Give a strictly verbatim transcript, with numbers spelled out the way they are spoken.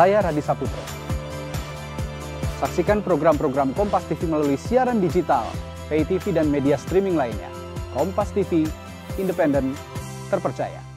Saya Hadi Saputra. Saksikan program-program Kompas T V melalui siaran digital, pay T V dan media streaming lainnya. Kompas T V, independen, terpercaya.